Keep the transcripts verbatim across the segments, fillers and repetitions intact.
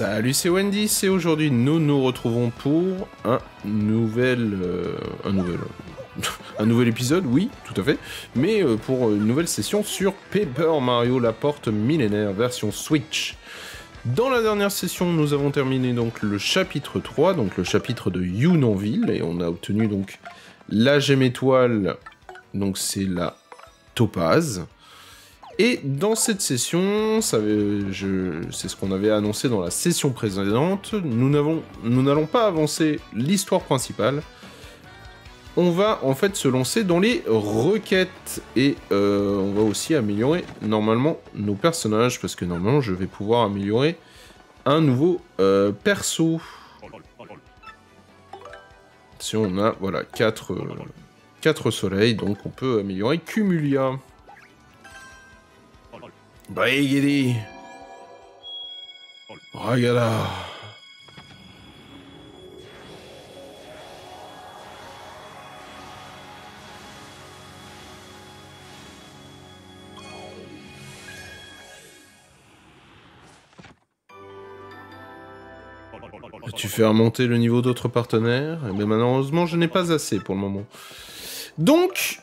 Salut, c'est Wendy, c'est aujourd'hui nous nous retrouvons pour un nouvel... Euh, un nouvel... un nouvel épisode, oui, tout à fait, mais euh, pour une nouvelle session sur Paper Mario La Porte Millénaire, version Switch. Dans la dernière session, nous avons terminé donc le chapitre trois, donc le chapitre de Younonville, et on a obtenu donc la gemme étoile, donc c'est la topaze. Et dans cette session, c'est ce qu'on avait annoncé dans la session précédente, nous n'allons pas avancer l'histoire principale. On va en fait se lancer dans les requêtes et euh, on va aussi améliorer normalement nos personnages parce que normalement je vais pouvoir améliorer un nouveau euh, perso. Si on a voilà quatre euh, quatre soleils, donc on peut améliorer Cumulia. Baigedi Ragala. Tu fais remonter le niveau d'autres partenaires, mais malheureusement je n'ai pas assez pour le moment. Donc...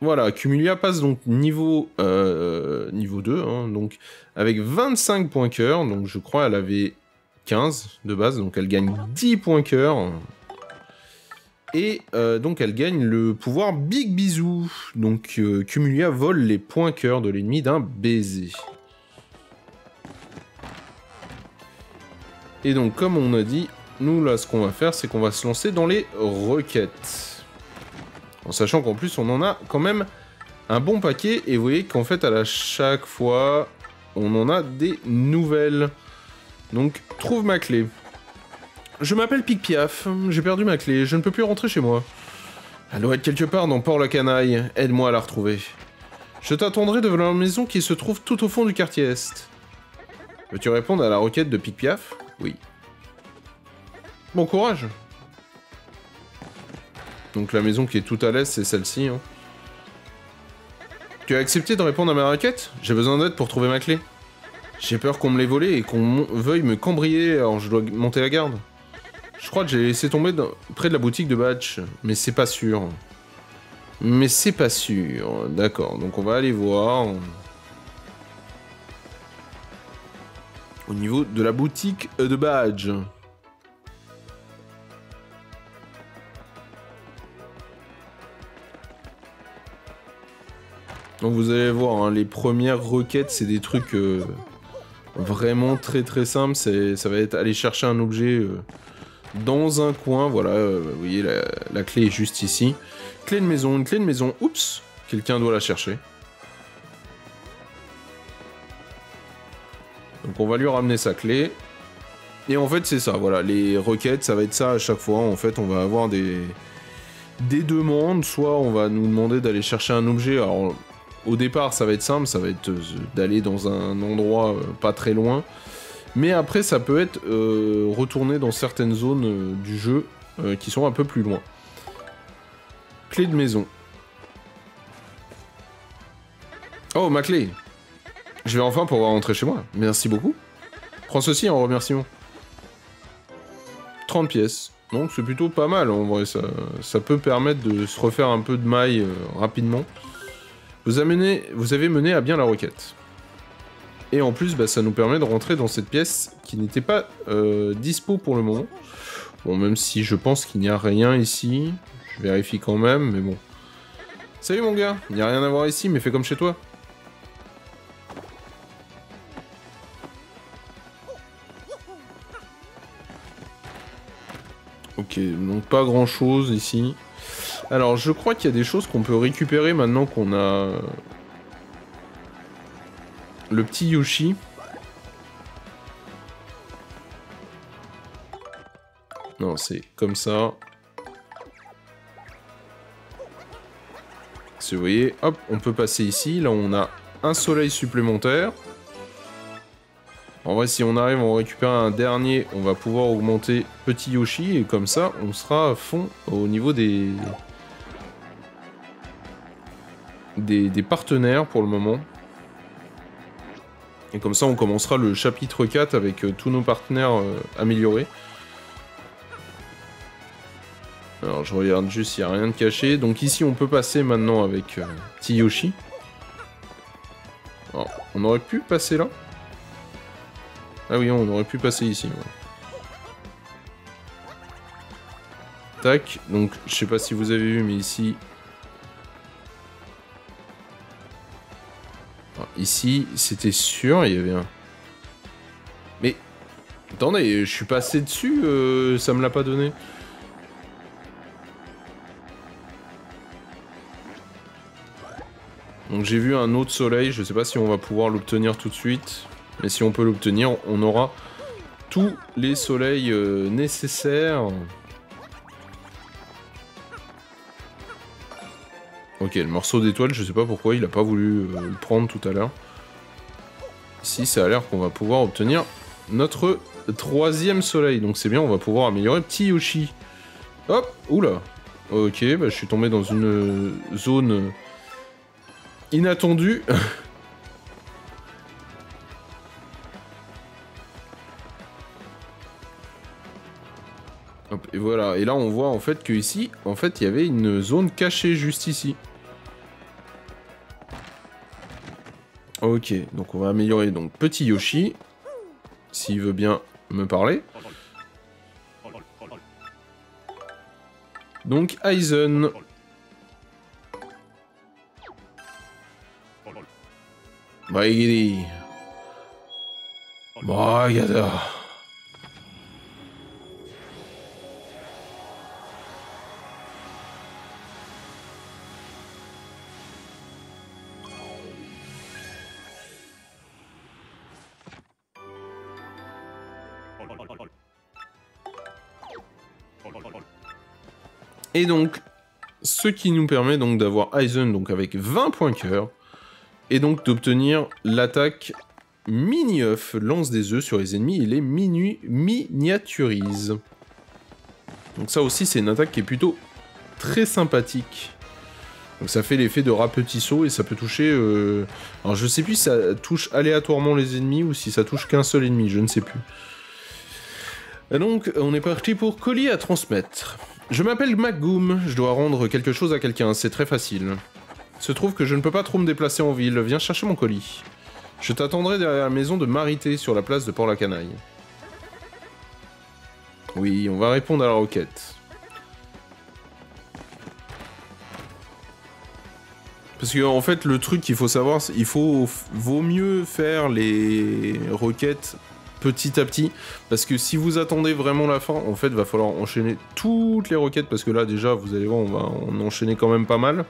voilà, Cumulia passe donc niveau, euh, niveau deux, hein, donc avec vingt-cinq points cœur, donc je crois elle avait quinze de base, donc elle gagne dix points cœur, et euh, donc elle gagne le pouvoir Big Bisou, donc euh, Cumulia vole les points cœur de l'ennemi d'un baiser. Et donc comme on a dit, nous là ce qu'on va faire c'est qu'on va se lancer dans les requêtes. En sachant qu'en plus, on en a quand même un bon paquet. Et vous voyez qu'en fait, à chaque fois, on en a des nouvelles. Donc, trouve ma clé. Je m'appelle Picpiaf. J'ai perdu ma clé. Je ne peux plus rentrer chez moi. Elle doit être quelque part dans Port-la-Canaille. Aide-moi à la retrouver. Je t'attendrai devant la maison qui se trouve tout au fond du quartier Est. Veux-tu répondre à la requête de Picpiaf? Oui. Bon courage. Donc la maison qui est tout à l'est, c'est celle-ci. Hein. Tu as accepté de répondre à ma requête? J'ai besoin d'aide pour trouver ma clé. J'ai peur qu'on me l'ait volée et qu'on veuille me cambriller, alors je dois monter la garde. Je crois que j'ai laissé tomber dans... près de la boutique de Batch, mais c'est pas sûr. Mais c'est pas sûr. D'accord, donc on va aller voir... au niveau de la boutique de Badge. Donc vous allez voir, hein, les premières requêtes, c'est des trucs euh, vraiment très très simples. Ça va être aller chercher un objet euh, dans un coin. Voilà, euh, vous voyez, la, la clé est juste ici. Clé de maison, une clé de maison. Oups, quelqu'un doit la chercher. Donc on va lui ramener sa clé. Et en fait, c'est ça, voilà. Les requêtes, ça va être ça à chaque fois. En fait, on va avoir des, des demandes. Soit on va nous demander d'aller chercher un objet... alors, au départ, ça va être simple, ça va être d'aller dans un endroit pas très loin. Mais après, ça peut être euh, retourner dans certaines zones euh, du jeu euh, qui sont un peu plus loin. Clé de maison. Oh, ma clé! Je vais enfin pouvoir rentrer chez moi. Merci beaucoup. Prends ceci en remerciement. trente pièces. Donc, c'est plutôt pas mal, en vrai. Ça, ça peut permettre de se refaire un peu de maille euh, rapidement. Vous, amenez, vous avez mené à bien la requête. Et en plus, bah, ça nous permet de rentrer dans cette pièce qui n'était pas euh, dispo pour le moment. Bon, même si je pense qu'il n'y a rien ici. Je vérifie quand même, mais bon. Salut mon gars, il n'y a rien à voir ici, mais fais comme chez toi. Ok, donc pas grand chose ici. Alors, je crois qu'il y a des choses qu'on peut récupérer maintenant qu'on a le petit Yoshi. Non, c'est comme ça. Si vous voyez, hop, on peut passer ici. Là, on a un soleil supplémentaire. En vrai, si on arrive, on récupère un dernier. On va pouvoir augmenter petit Yoshi. Et comme ça, on sera à fond au niveau des... Des, des partenaires pour le moment. Et comme ça, on commencera le chapitre quatre avec euh, tous nos partenaires euh, améliorés. Alors, je regarde juste s'il n'y a rien de caché. Donc ici, on peut passer maintenant avec euh, petit Yoshi. Alors, on aurait pu passer là. Ah oui, on aurait pu passer ici. Ouais. Tac. Donc, je sais pas si vous avez vu, mais ici... Ici, c'était sûr, il y avait un... Mais... Attendez, je suis passé dessus, euh, ça me l'a pas donné. Donc j'ai vu un autre soleil, je sais pas si on va pouvoir l'obtenir tout de suite. Mais si on peut l'obtenir, on aura tous les soleils euh, nécessaires. Ok, le morceau d'étoile, je sais pas pourquoi il a pas voulu euh, le prendre tout à l'heure. Ici, ça a l'air qu'on va pouvoir obtenir notre troisième soleil. Donc c'est bien, on va pouvoir améliorer petit Yoshi. Hop, oula. Ok, bah, je suis tombé dans une euh, zone inattendue. Hop, et voilà. Et là, on voit en fait que ici, en fait, il y avait une zone cachée juste ici. Ok, donc on va améliorer donc petit Yoshi, s'il veut bien me parler. Donc Aizen. Baigiri. Baigada. Et donc, ce qui nous permet donc d'avoir Aizen donc avec vingt points cœur, et donc d'obtenir l'attaque mini-œuf, lance des œufs sur les ennemis et les minu miniaturise. Donc ça aussi, c'est une attaque qui est plutôt très sympathique. Donc ça fait l'effet de rat petit saut et ça peut toucher... Euh... Alors je sais plus si ça touche aléatoirement les ennemis ou si ça touche qu'un seul ennemi, je ne sais plus. Et donc, on est parti pour colis à transmettre. Je m'appelle MacGoom, je dois rendre quelque chose à quelqu'un, c'est très facile. Se trouve que je ne peux pas trop me déplacer en ville, viens chercher mon colis. Je t'attendrai derrière la maison de Marité, sur la place de Port-la-Canaille. Oui, on va répondre à la requête. Parce que en fait, le truc qu'il faut savoir, il faut, vaut mieux faire les requêtes... petit à petit, parce que si vous attendez vraiment la fin, en fait, va falloir enchaîner toutes les requêtes, parce que là, déjà, vous allez voir, on va en enchaîner quand même pas mal.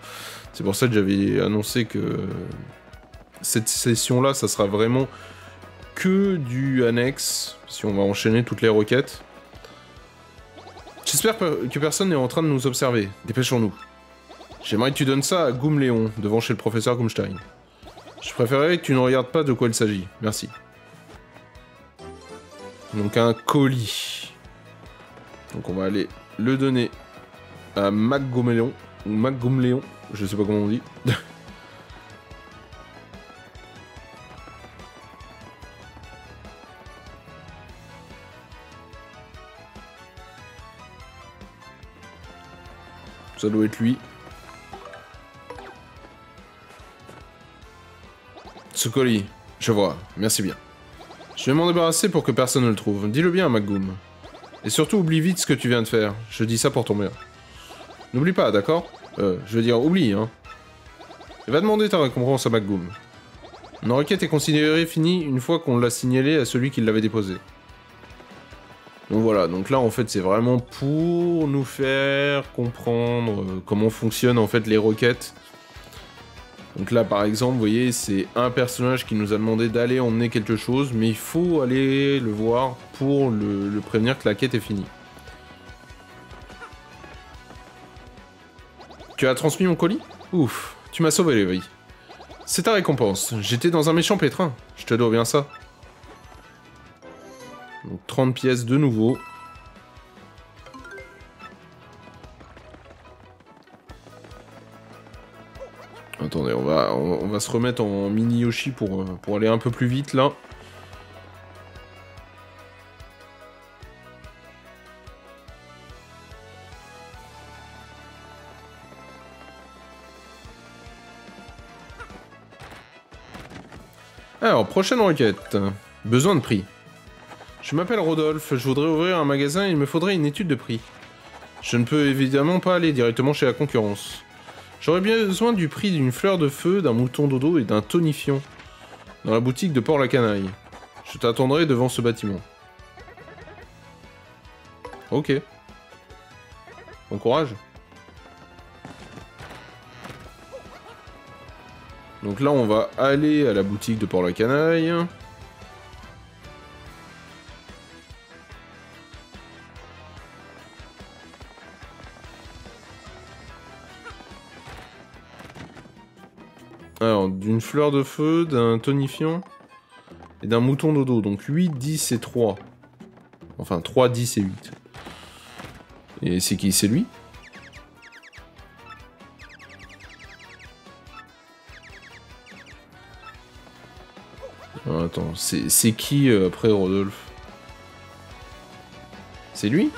C'est pour ça que j'avais annoncé que cette session-là, ça sera vraiment que du annexe, si on va enchaîner toutes les requêtes. J'espère que personne n'est en train de nous observer. Dépêchons-nous. J'aimerais que tu donnes ça à Goomléon, devant chez le professeur Goomstein. Je préférerais que tu ne regardes pas de quoi il s'agit. Merci. Donc un colis. Donc on va aller le donner à MacGoomléon. Ou MacGoomléon, je sais pas comment on dit. Ça doit être lui. Ce colis, je vois, merci bien. Je vais m'en débarrasser pour que personne ne le trouve. Dis-le bien à MacGoom. Et surtout, oublie vite ce que tu viens de faire. Je dis ça pour ton bien. N'oublie pas, d'accord? Euh, je veux dire, oublie, hein. Et va demander ta récompense à MacGoom. Une requête est considérée finie une fois qu'on l'a signalée à celui qui l'avait déposée. Donc voilà, donc là, en fait, c'est vraiment pour nous faire comprendre comment fonctionnent, en fait, les requêtes. Donc là, par exemple, vous voyez, c'est un personnage qui nous a demandé d'aller emmener quelque chose, mais il faut aller le voir pour le, le prévenir que la quête est finie. Tu as transmis mon colis? Ouf, tu m'as sauvé les vies. C'est ta récompense. J'étais dans un méchant pétrin. Je te dois bien ça. Donc trente pièces de nouveau. Attendez, on va, on va se remettre en mini Yoshi pour, pour aller un peu plus vite là. Alors, prochaine requête. Besoin de prix. Je m'appelle Rodolphe, je voudrais ouvrir un magasin et il me faudrait une étude de prix. Je ne peux évidemment pas aller directement chez la concurrence. J'aurais bien besoin du prix d'une fleur de feu, d'un mouton dodo et d'un tonifiant. Dans la boutique de Port-la-Canaille. Je t'attendrai devant ce bâtiment. Ok. Bon courage. Donc là, on va aller à la boutique de Port-la-Canaille. Alors, d'une fleur de feu, d'un tonifiant et d'un mouton dodo. Donc huit, dix et trois. Enfin, trois, dix et huit. Et c'est qui? C'est lui? Attends, c'est qui euh, après Rodolphe? C'est lui?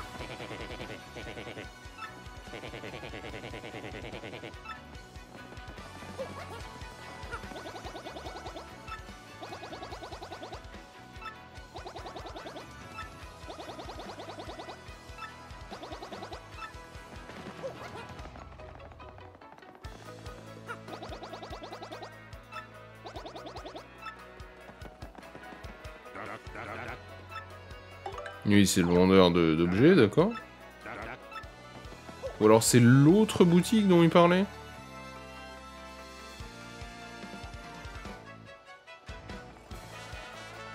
Oui, c'est le vendeur d'objets, d'accord. Ou alors c'est l'autre boutique dont il parlait.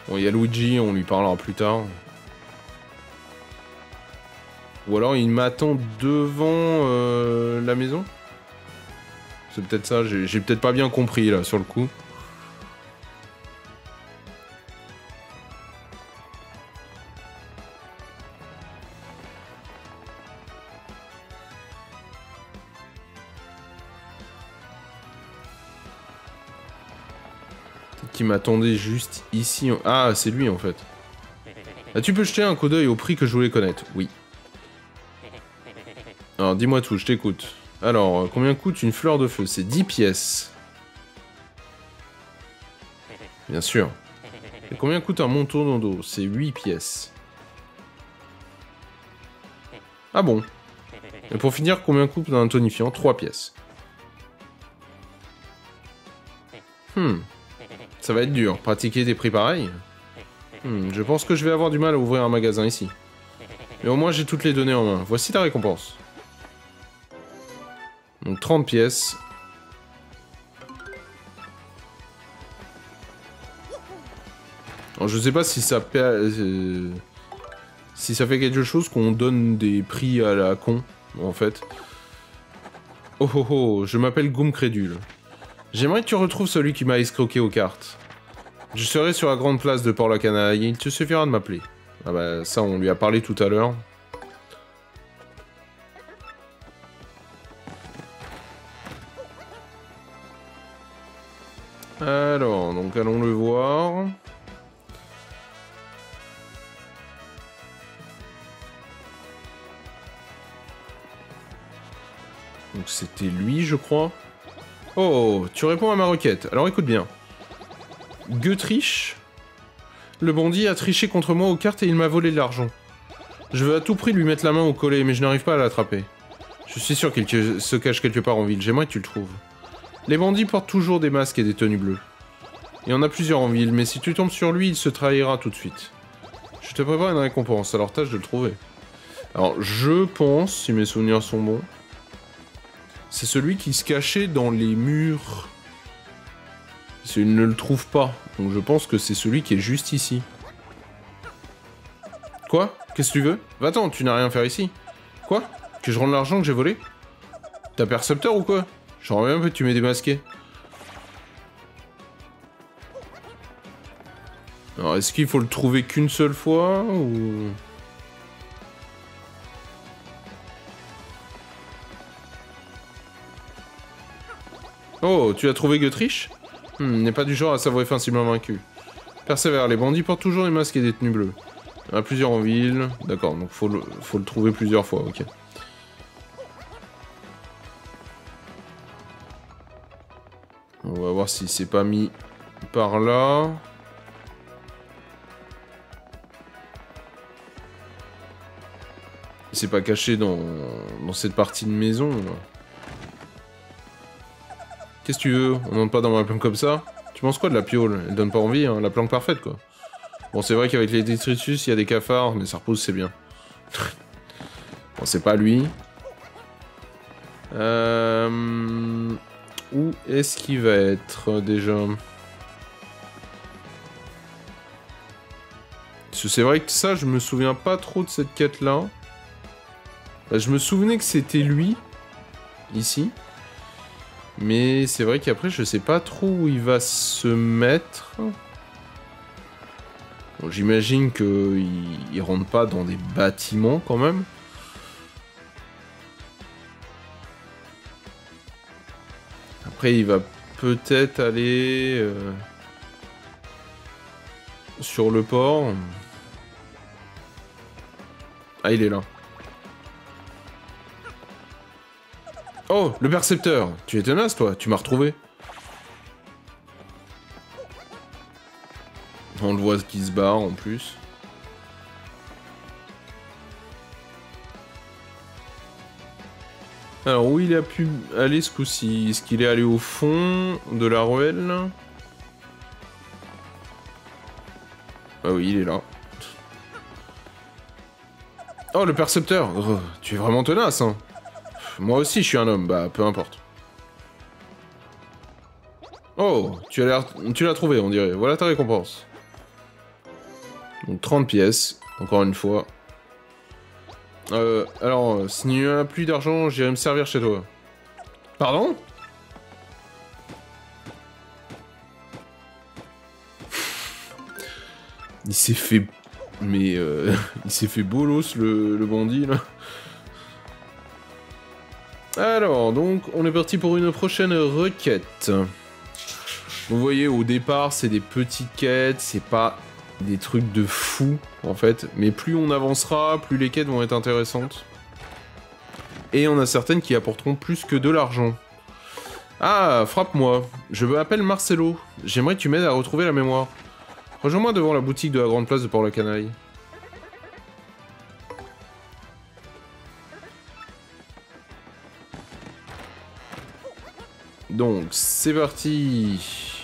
Bon, il y a Luigi, on lui parlera plus tard. Ou alors il m'attend devant euh, la maison. C'est peut-être ça, j'ai peut-être pas bien compris là, sur le coup. Qui m'attendait juste ici... En... Ah, c'est lui, en fait. Ah, tu peux jeter un coup d'œil au prix que je voulais connaître. Oui. Alors, dis-moi tout, je t'écoute. Alors, combien coûte une fleur de feu? C'est dix pièces. Bien sûr. Et combien coûte un manteau dodo? C'est huit pièces. Ah bon. Et pour finir, combien coûte un tonifiant? Trois pièces. Hmm... Ça va être dur, pratiquer des prix pareils. Hmm, je pense que je vais avoir du mal à ouvrir un magasin ici. Mais au moins j'ai toutes les données en main. Voici ta récompense. Donc trente pièces. Alors, je sais pas si ça... Euh, si ça fait quelque chose qu'on donne des prix à la con, en fait. Oh oh oh, je m'appelle Goom Crédule. J'aimerais que tu retrouves celui qui m'a escroqué aux cartes. Je serai sur la grande place de Port-la-Canaille et il te suffira de m'appeler. Ah bah ça, on lui a parlé tout à l'heure. Alors, donc allons le voir. Donc c'était lui, je crois. Oh, tu réponds à ma requête. Alors écoute bien. Gutriche, le bandit a triché contre moi aux cartes et il m'a volé de l'argent. Je veux à tout prix lui mettre la main au collet, mais je n'arrive pas à l'attraper. Je suis sûr qu'il se cache quelque part en ville. J'aimerais que tu le trouves. Les bandits portent toujours des masques et des tenues bleues. Il y en a plusieurs en ville, mais si tu tombes sur lui, il se trahira tout de suite. Je te prépare une récompense, alors tâche de le trouver. Alors, je pense, si mes souvenirs sont bons... C'est celui qui se cachait dans les murs. Il ne le trouve pas. Donc je pense que c'est celui qui est juste ici. Quoi? Qu'est-ce que tu veux? Va-t'en, tu n'as rien à faire ici. Quoi? Que je rende l'argent que j'ai volé? T'as percepteur ou quoi? J'en reviens un peu, tu m'es démasqué. Alors est-ce qu'il faut le trouver qu'une seule fois ou... Oh, tu as trouvé Gutriche? Hmm, n'est pas du genre à s'avouer facilement vaincu. Persévère, les bandits portent toujours les masques et des tenues bleues. Il y en a plusieurs en ville. D'accord, donc faut le, faut le trouver plusieurs fois, ok. On va voir si c'est pas mis par là. C'est pas caché dans, dans cette partie de maison. Qu'est-ce que tu veux? On monte pas dans ma planque comme ça. Tu penses quoi de la piole? Elle donne pas envie, hein, la planque parfaite, quoi. Bon, c'est vrai qu'avec les détritus, il y a des cafards, mais ça repousse, c'est bien. Bon, c'est pas lui. Euh... Où est-ce qu'il va être, déjà? C'est vrai que ça, je me souviens pas trop de cette quête-là. Bah, je me souvenais que c'était lui, ici. Mais c'est vrai qu'après, je sais pas trop où il va se mettre. Bon, j'imagine qu'il il rentre pas dans des bâtiments, quand même. Après, il va peut-être aller euh, sur le port. Ah, il est là. Oh, le percepteur! Tu es tenace, toi, tu m'as retrouvé. On le voit qui se barre, en plus. Alors, où il a pu aller ce coup-ci? Est-ce qu'il est allé au fond de la ruelle? Ah oui, il est là. Oh, le percepteur! Oh, tu es vraiment tenace, hein? Moi aussi, je suis un homme. Bah, peu importe. Oh, tu l'as trouvé, on dirait. Voilà ta récompense. Donc, trente pièces. Encore une fois. Euh, alors, s'il n'y a plus d'argent, j'irai me servir chez toi. Pardon? Il s'est fait... Mais... Euh... Il s'est fait bolos, le, le bandit, là. Alors, donc, on est parti pour une prochaine requête. Vous voyez, au départ, c'est des petites quêtes, c'est pas des trucs de fou, en fait. Mais plus on avancera, plus les quêtes vont être intéressantes. Et on a certaines qui apporteront plus que de l'argent. Ah, frappe-moi. Je m'appelle Marcelo. J'aimerais que tu m'aides à retrouver la mémoire. Rejoins-moi devant la boutique de la grande place de Port-la-Canaille. Donc, c'est parti.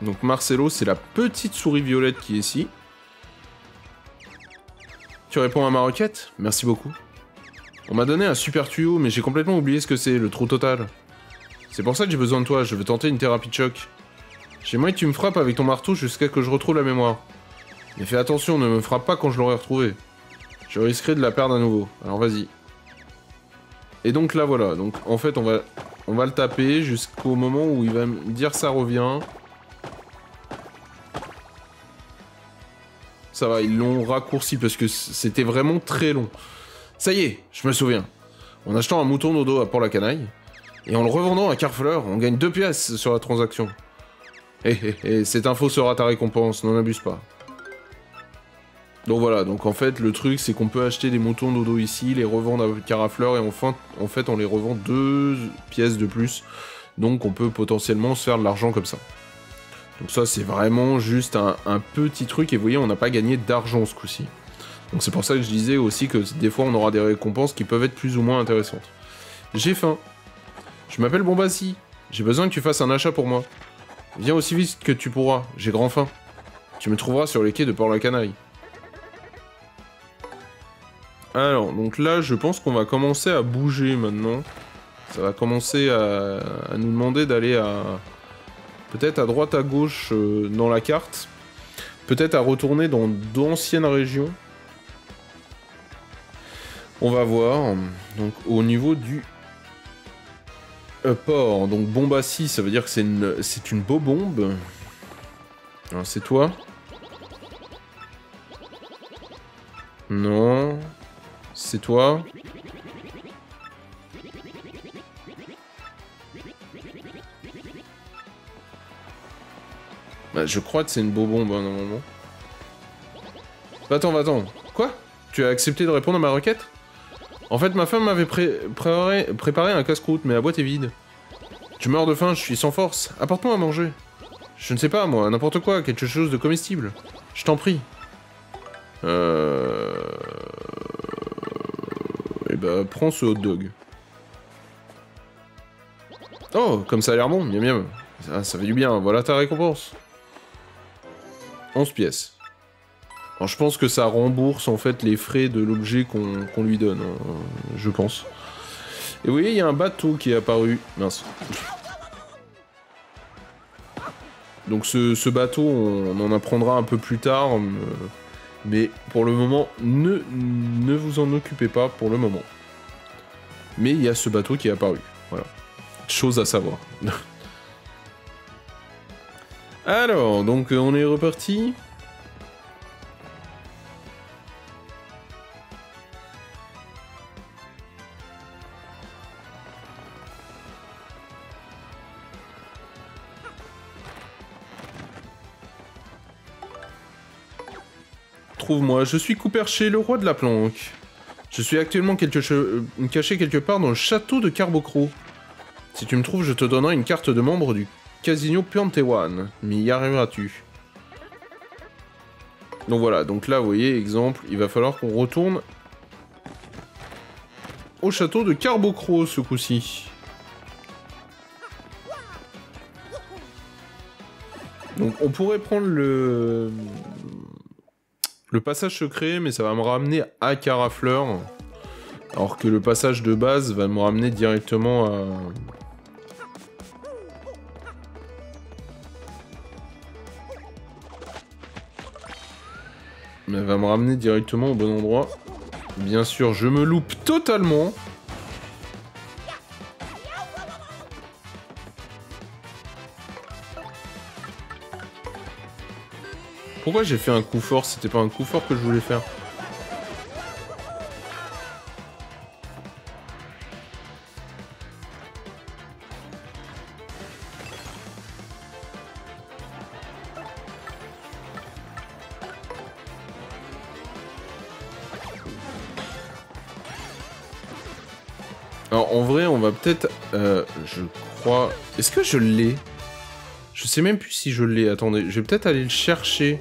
Donc, Marcelo, c'est la petite souris violette qui est ici. Tu réponds à ma requête? Merci beaucoup. On m'a donné un super tuyau, mais j'ai complètement oublié ce que c'est, le trou total. C'est pour ça que j'ai besoin de toi, je veux tenter une thérapie de choc. J'aimerais que tu me frappes avec ton marteau jusqu'à ce que je retrouve la mémoire. Mais fais attention, ne me frappe pas quand je l'aurai retrouvé. Je risquerai de la perdre à nouveau. Alors vas-y. Et donc là voilà. Donc en fait on va on va le taper jusqu'au moment où il va me dire ça revient. Ça va, ils l'ont raccourci parce que c'était vraiment très long. Ça y est, je me souviens. En achetant un mouton dodo à Port-la-Canaille et en le revendant à Carfleur, on gagne deux pièces sur la transaction. Hé hé hé, cette info sera ta récompense, n'en abuse pas. Donc voilà, donc en fait le truc c'est qu'on peut acheter des moutons dodo ici, les revendre à Carafleur et enfin, en fait on les revend deux pièces de plus. Donc on peut potentiellement se faire de l'argent comme ça. Donc ça c'est vraiment juste un, un petit truc et vous voyez on n'a pas gagné d'argent ce coup-ci. Donc c'est pour ça que je disais aussi que des fois on aura des récompenses qui peuvent être plus ou moins intéressantes. J'ai faim. Je m'appelle Bombassi. J'ai besoin que tu fasses un achat pour moi. Viens aussi vite que tu pourras, j'ai grand faim. Tu me trouveras sur les quais de Port-la-Canaille. Alors, donc là, je pense qu'on va commencer à bouger maintenant. Ça va commencer à, à nous demander d'aller à... Peut-être à droite, à gauche, euh, dans la carte. Peut-être à retourner dans d'anciennes régions. On va voir. Donc, au niveau du euh, port. Donc, Bombassi, ça veut dire que c'est une, c'est une beau bombe. C'est toi. Non. C'est toi. Bah, je crois que c'est une beau bombe, hein, normalement. Va-t'en, va-t'en. Quoi? Tu as accepté de répondre à ma requête? En fait, ma femme m'avait pré pré préparé un casse-croûte, mais la boîte est vide. Je meurs de faim, je suis sans force. Apporte-moi à manger. Je ne sais pas, moi, n'importe quoi, quelque chose de comestible. Je t'en prie. Euh... Eh bah, prends ce hot-dog. Oh, comme ça a l'air bon, miam miam. Ça, ça fait du bien, voilà ta récompense. onze pièces. Alors, je pense que ça rembourse, en fait, les frais de l'objet qu'on qu'on lui donne, hein, je pense. Et vous voyez, il y a un bateau qui est apparu. Mince. Donc ce, ce bateau, on en apprendra un peu plus tard. Mais pour le moment, ne, ne vous en occupez pas pour le moment. Mais il y a ce bateau qui est apparu. Voilà. Chose à savoir. Alors, donc on est reparti. Trouve-moi, je suis Couperché, le roi de la planque. Je suis actuellement quelque che... caché quelque part dans le château de Carbocro. Si tu me trouves, je te donnerai une carte de membre du Casino Pantewan. Mais y arriveras-tu? Donc voilà, donc là, vous voyez, exemple, il va falloir qu'on retourne au château de Carbocro ce coup-ci. Donc on pourrait prendre le... le passage secret, mais ça va me ramener à Carfleur, alors que le passage de base va me ramener directement à... Mais va me ramener directement au bon endroit. Bien sûr, je me loupe totalement. Pourquoi j'ai fait un coup fort? C'était pas un coup fort que je voulais faire. Alors en vrai, on va peut-être... Euh, je crois... Est-ce que je l'ai? Je sais même plus si je l'ai. Attendez, je vais peut-être aller le chercher.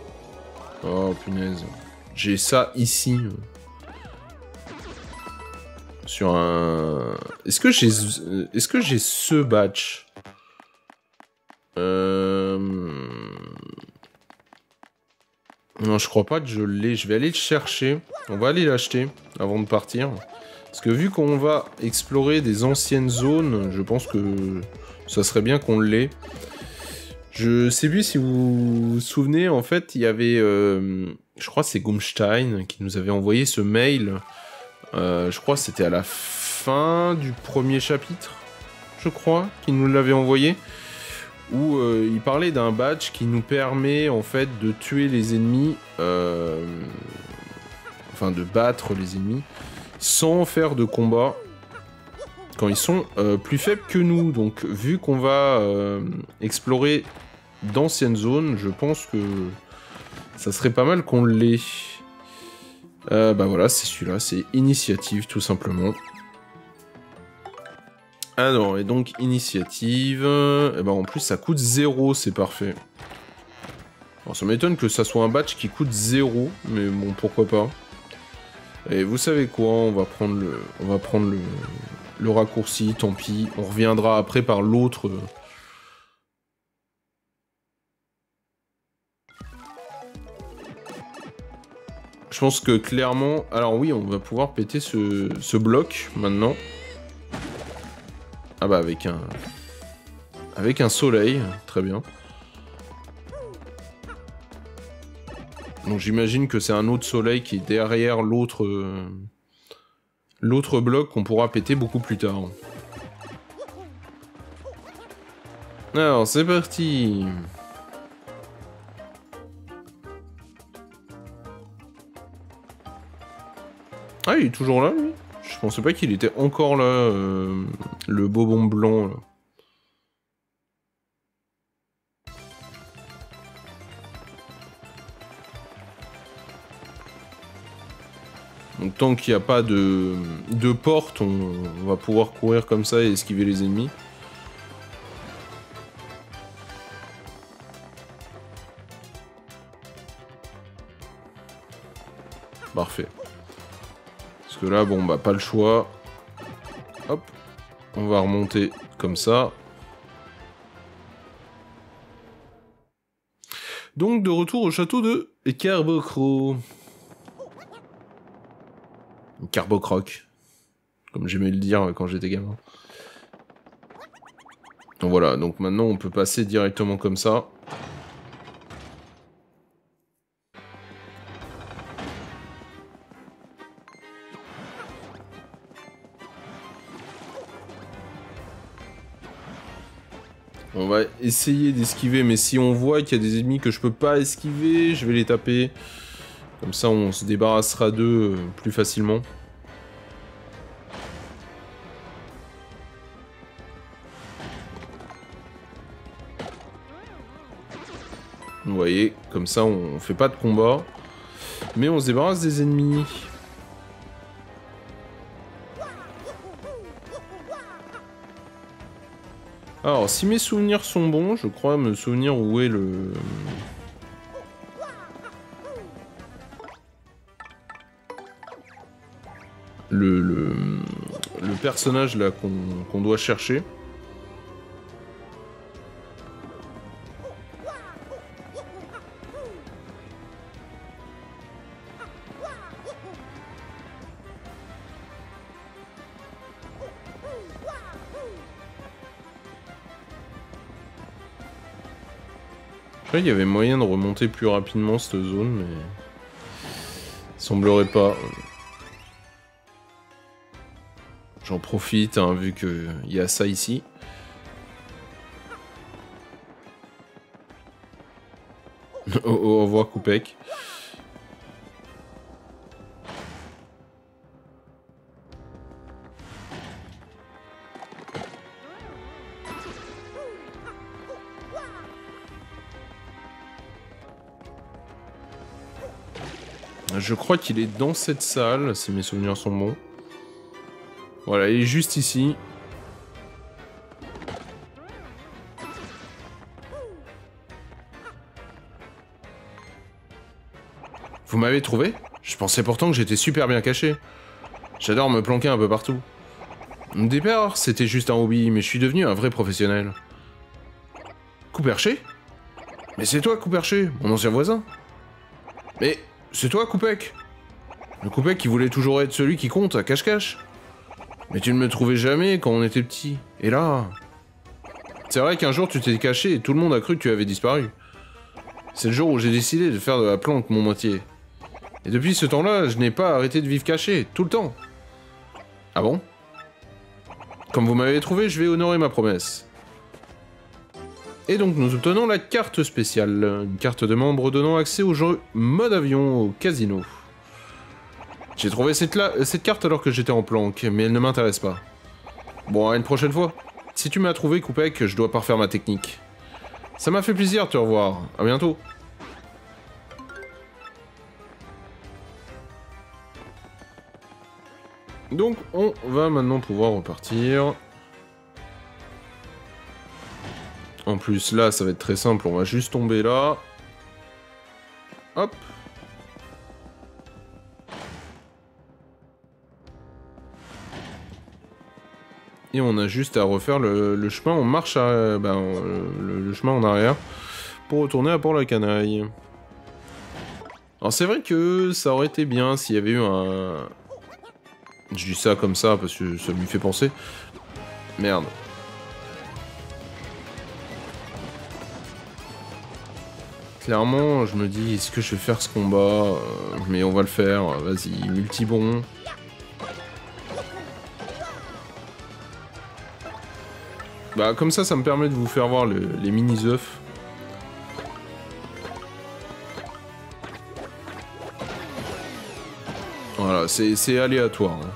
Oh punaise. J'ai ça ici. Sur un... Est-ce que j'ai... Est-ce que j'ai ce batch? Euh... Non, je crois pas que je l'ai. Je vais aller le chercher. On va aller l'acheter avant de partir. Parce que vu qu'on va explorer des anciennes zones, je pense que ça serait bien qu'on l'ait. Je sais plus si vous vous souvenez, en fait, il y avait, euh, je crois c'est Goomstein qui nous avait envoyé ce mail, euh, je crois c'était à la fin du premier chapitre, je crois, qu'il nous l'avait envoyé, où euh, il parlait d'un badge qui nous permet, en fait, de tuer les ennemis, euh, enfin de battre les ennemis, sans faire de combat. Quand ils sont euh, plus faibles que nous. Donc vu qu'on va euh, explorer d'anciennes zones, je pense que ça serait pas mal qu'on l'ait. Euh, bah voilà, c'est celui-là, c'est Initiative tout simplement. Ah non, et donc Initiative, et bah en plus ça coûte zéro, c'est parfait. Alors ça m'étonne que ça soit un badge qui coûte zéro, mais bon, pourquoi pas. Et vous savez quoi, on va prendre le... On va prendre le... Le raccourci, tant pis, on reviendra après par l'autre. Je pense que clairement... Alors oui, on va pouvoir péter ce, ce bloc maintenant. Ah bah avec un... Avec un soleil, très bien. Donc j'imagine que c'est un autre soleil qui est derrière l'autre... Euh... L'autre bloc qu'on pourra péter beaucoup plus tard. Alors, c'est parti. Ah, il est toujours là, lui? Je pensais pas qu'il était encore là, euh, le bobon blanc, là. Donc tant qu'il n'y a pas de, de porte, on, on va pouvoir courir comme ça et esquiver les ennemis. Parfait. Parce que là, bon, bah pas le choix. Hop. On va remonter comme ça. Donc de retour au château de Carbocro. Carbocroc, comme j'aimais le dire quand j'étais gamin. Donc voilà, donc maintenant on peut passer directement comme ça. On va essayer d'esquiver, mais si on voit qu'il y a des ennemis que je peux pas esquiver, je vais les taper. Comme ça on se débarrassera d'eux plus facilement. Vous voyez, comme ça on fait pas de combat, mais on se débarrasse des ennemis. Alors si mes souvenirs sont bons, je crois me souvenir où est le... Le, le, le personnage là qu'on qu'on doit chercher. Après, il y avait moyen de remonter plus rapidement cette zone, mais il semblerait pas. J'en profite, hein, vu qu'il y a ça ici. Oh, oh, au revoir, Koopeck. Je crois qu'il est dans cette salle, si mes souvenirs sont bons. Voilà, il est juste ici. Vous m'avez trouvé? Je pensais pourtant que j'étais super bien caché. J'adore me planquer un peu partout. Au départ, c'était juste un hobby, mais je suis devenu un vrai professionnel. Couperché? Mais c'est toi, Couperché, mon ancien voisin. Mais c'est toi, Koopeck? Le Koopeck qui voulait toujours être celui qui compte à cache-cache. Mais tu ne me trouvais jamais quand on était petit. Et là... C'est vrai qu'un jour tu t'es caché et tout le monde a cru que tu avais disparu. C'est le jour où j'ai décidé de faire de la planque mon métier. Et depuis ce temps-là, je n'ai pas arrêté de vivre caché, tout le temps. Ah bon? Comme vous m'avez trouvé, je vais honorer ma promesse. Et donc nous obtenons la carte spéciale. Une carte de membre donnant accès au jeu mode avion au casino. J'ai trouvé cette, la... cette carte alors que j'étais en planque, mais elle ne m'intéresse pas. Bon, à une prochaine fois. Si tu m'as trouvé, Koopeck, je dois parfaire ma technique. Ça m'a fait plaisir de te revoir. À bientôt. Donc, on va maintenant pouvoir repartir. En plus, là, ça va être très simple. On va juste tomber là. Hop. Et on a juste à refaire le, le chemin en marche, à, ben, le, le chemin en arrière, pour retourner à Port-la-Canaille. Alors c'est vrai que ça aurait été bien s'il y avait eu un... Je dis ça comme ça parce que ça me fait penser. Merde. Clairement, je me dis, est-ce que je vais faire ce combat? Mais on va le faire, vas-y, multibon. Bah comme ça, ça me permet de vous faire voir le, les mini-œufs. Voilà, c'est aléatoire. Hein.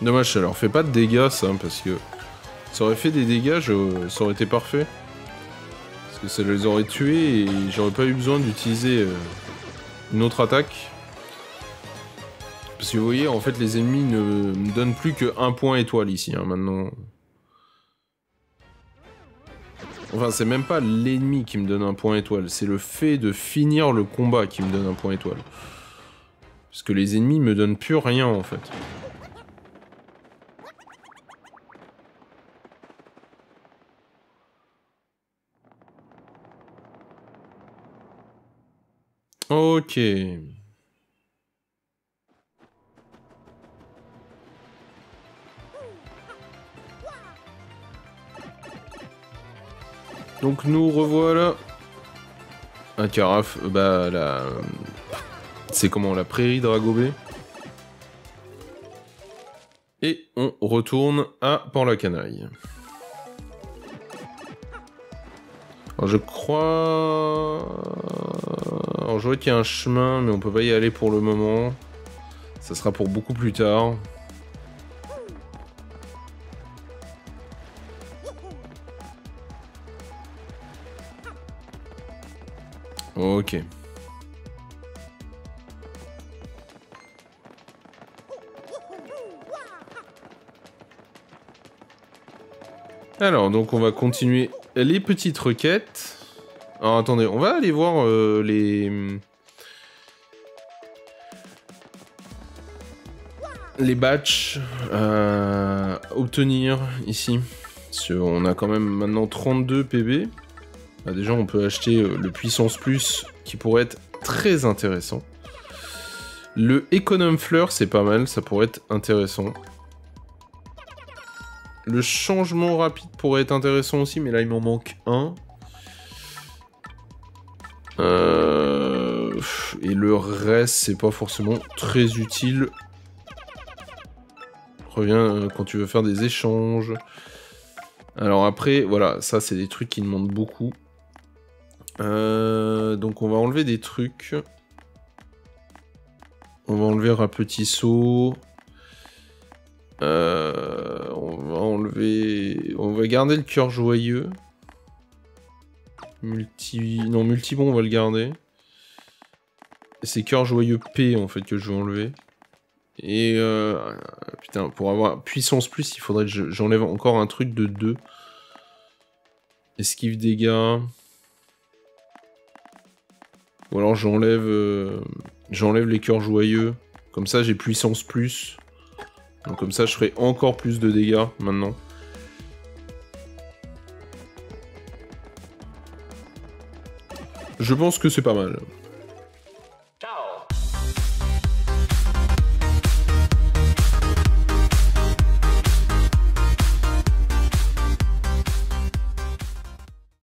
Dommage, ça leur fait pas de dégâts, ça, parce que ça aurait fait des dégâts, je... ça aurait été parfait. Parce que ça les aurait tués et j'aurais pas eu besoin d'utiliser une autre attaque. Parce que vous voyez, en fait, les ennemis ne me donnent plus que un point étoile ici, hein, maintenant. Enfin, c'est même pas l'ennemi qui me donne un point étoile, c'est le fait de finir le combat qui me donne un point étoile. Parce que les ennemis me donnent plus rien, en fait. Ok. Donc nous revoilà. Un carafe, bah la... C'est comment, la prairie Dragobé. Et on retourne à Port-la-Canaille. Alors je crois... Alors je vois qu'il y a un chemin, mais on peut pas y aller pour le moment. Ça sera pour beaucoup plus tard. Ok. Alors, donc on va continuer les petites requêtes. Alors attendez, on va aller voir euh, les... les batchs euh, à obtenir ici. Parce qu'on a quand même maintenant trente-deux P B. Là, déjà on peut acheter euh, le puissance plus qui pourrait être très intéressant. Le économe fleur c'est pas mal, ça pourrait être intéressant. Le changement rapide pourrait être intéressant aussi, mais là il m'en manque un. Euh... Et le reste, c'est pas forcément très utile. Reviens quand tu veux faire des échanges. Alors après, voilà, ça c'est des trucs qui demandent beaucoup. Euh... Donc on va enlever des trucs. On va enlever un petit saut. Euh... On va enlever... On va garder le cœur joyeux. Multi... Non, multibon, on va le garder. C'est cœur joyeux P, en fait, que je vais enlever. Et... Euh... Putain, pour avoir puissance plus, il faudrait que j'enlève encore un truc de deux. Esquive dégâts. Ou alors j'enlève... Euh... J'enlève les cœurs joyeux. Comme ça, j'ai puissance plus. Donc comme ça, je ferai encore plus de dégâts, maintenant. Je pense que c'est pas mal.